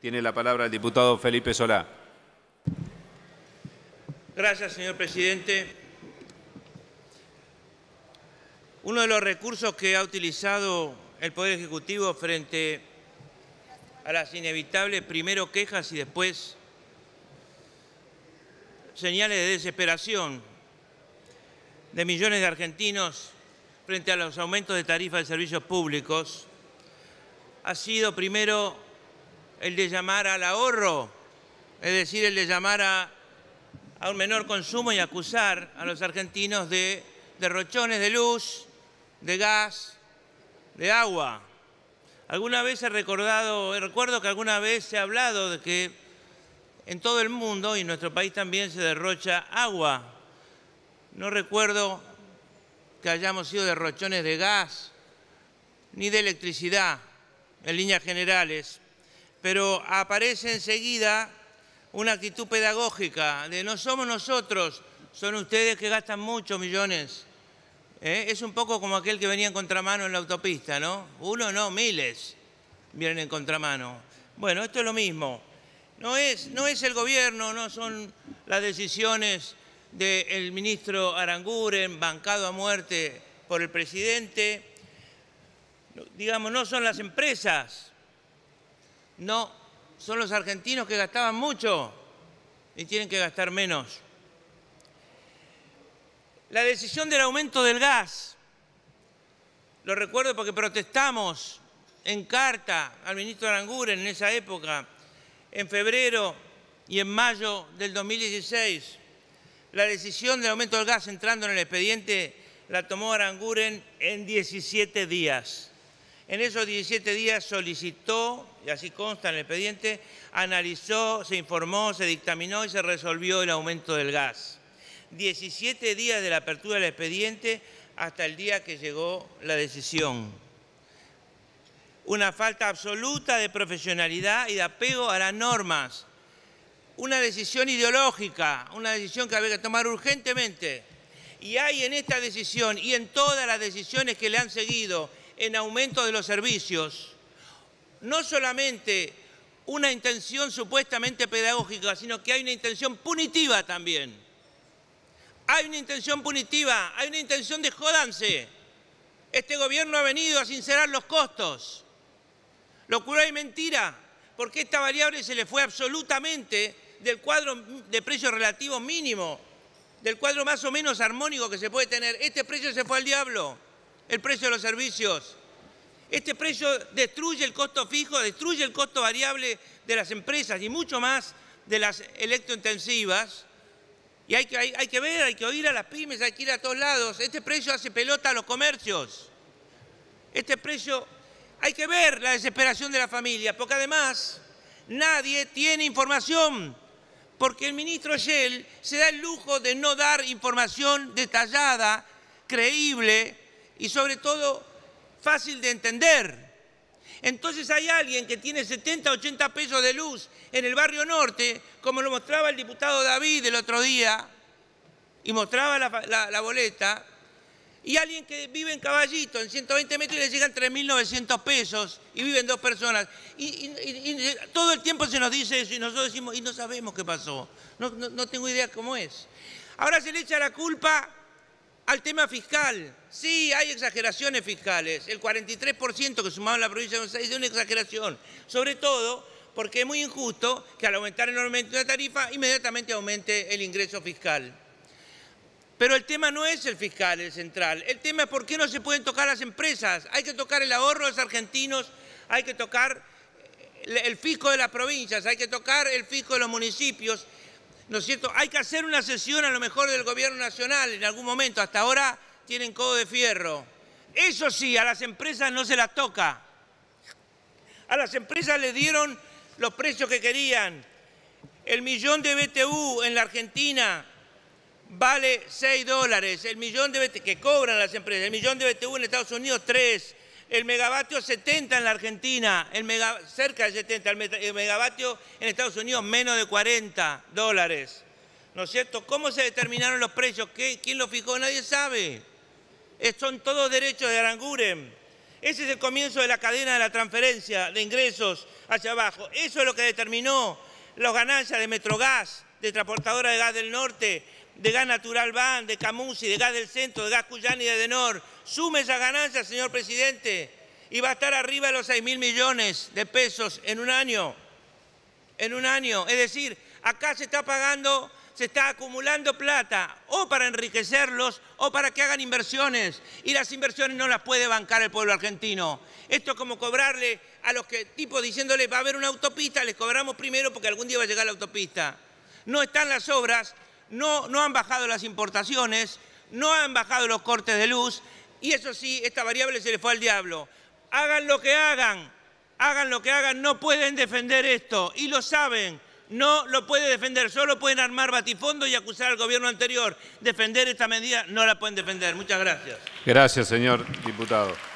Tiene la palabra el diputado Felipe Solá. Gracias, señor presidente. Uno de los recursos que ha utilizado el Poder Ejecutivo frente a las inevitables, primero quejas y después señales de desesperación de millones de argentinos frente a los aumentos de tarifas de servicios públicos, ha sido primero el de llamar al ahorro, es decir, el de llamar a un menor consumo y acusar a los argentinos de derrochones de luz, de gas, de agua. Alguna vez recuerdo que alguna vez se ha hablado de que en todo el mundo y en nuestro país también se derrocha agua. No recuerdo que hayamos sido derrochones de gas ni de electricidad en líneas generales, pero aparece enseguida una actitud pedagógica de no somos nosotros, son ustedes que gastan muchos millones. Es un poco como aquel que venía en contramano en la autopista, ¿no? Uno no, miles vienen en contramano. Bueno, esto es lo mismo. No es el gobierno, no son las decisiones del ministro Aranguren, bancado a muerte por el presidente. Digamos, no son las empresas, no son los argentinos que gastaban mucho y tienen que gastar menos. La decisión del aumento del gas, lo recuerdo porque protestamos en carta al ministro Aranguren en esa época, en febrero y en mayo del 2016. La decisión del aumento del gas entrando en el expediente la tomó Aranguren en 17 días. En esos 17 días solicitó, y así consta en el expediente, analizó, se informó, se dictaminó y se resolvió el aumento del gas. 17 días de la apertura del expediente hasta el día que llegó la decisión. Una falta absoluta de profesionalidad y de apego a las normas. Una decisión ideológica, una decisión que había que tomar urgentemente. Y hay en esta decisión y en todas las decisiones que le han seguido en aumento de los servicios, no solamente una intención supuestamente pedagógica, sino que hay una intención punitiva también. Hay una intención punitiva, hay una intención de jódanse. Este gobierno ha venido a sincerar los costos. Locura y mentira, porque esta variable se le fue absolutamente del cuadro de precios relativos mínimo, del cuadro más o menos armónico que se puede tener. Este precio se fue al diablo, el precio de los servicios. Este precio destruye el costo fijo, destruye el costo variable de las empresas y mucho más de las electrointensivas. Y hay que ver, hay que oír a las pymes, hay que ir a todos lados. Este precio hace pelota a los comercios. Este precio, hay que ver la desesperación de la familia, porque además nadie tiene información, porque el ministro Schell se da el lujo de no dar información detallada, creíble y sobre todo fácil de entender. Entonces hay alguien que tiene 70, 80 pesos de luz en el barrio norte, como lo mostraba el diputado David el otro día, y mostraba la boleta, y alguien que vive en Caballito, en 120 metros, y le llegan 3.900 pesos, y viven dos personas. Y todo el tiempo se nos dice eso, y nosotros decimos, y no sabemos qué pasó, no tengo idea cómo es. Ahora se le echa la culpa al tema fiscal. Sí, hay exageraciones fiscales. El 43% que sumaba la provincia de Buenos Aires es una exageración. Sobre todo porque es muy injusto que al aumentar enormemente una tarifa, inmediatamente aumente el ingreso fiscal. Pero el tema no es el fiscal, el central. El tema es por qué no se pueden tocar las empresas. Hay que tocar el ahorro de los argentinos, hay que tocar el fisco de las provincias, hay que tocar el fisco de los municipios. ¿No es cierto? Hay que hacer una sesión a lo mejor del Gobierno Nacional en algún momento. Hasta ahora tienen codo de fierro. Eso sí, a las empresas no se las toca. A las empresas les dieron los precios que querían. El millón de BTU en la Argentina vale $6. El millón de BTU que cobran las empresas. El millón de BTU en Estados Unidos, $3. El megavatio 70 en la Argentina, cerca de 70, el megavatio en Estados Unidos menos de $40, ¿no es cierto? ¿Cómo se determinaron los precios? ¿Quién los fijó? Nadie sabe. Son todos derechos de Aranguren. Ese es el comienzo de la cadena de la transferencia de ingresos hacia abajo. Eso es lo que determinó las ganancias de MetroGas, de Transportadora de Gas del Norte, de Gas Natural Van, de Camuzzi, de Gas del Centro, de Gas Cuyán y de Denor. Sume esas ganancias, señor presidente, y va a estar arriba de los 6.000 millones de pesos en un año. En un año. Es decir, acá se está pagando, se está acumulando plata o para enriquecerlos o para que hagan inversiones. Y las inversiones no las puede bancar el pueblo argentino. Esto es como cobrarle a los que, tipo diciéndoles va a haber una autopista, les cobramos primero porque algún día va a llegar la autopista. No están las obras, no han bajado las importaciones, no han bajado los cortes de luz y eso sí, esta variable se le fue al diablo. Hagan lo que hagan, no pueden defender esto y lo saben. No lo puede defender, solo pueden armar batifondo y acusar al gobierno anterior. Defender esta medida no la pueden defender. Muchas gracias. Gracias, señor diputado.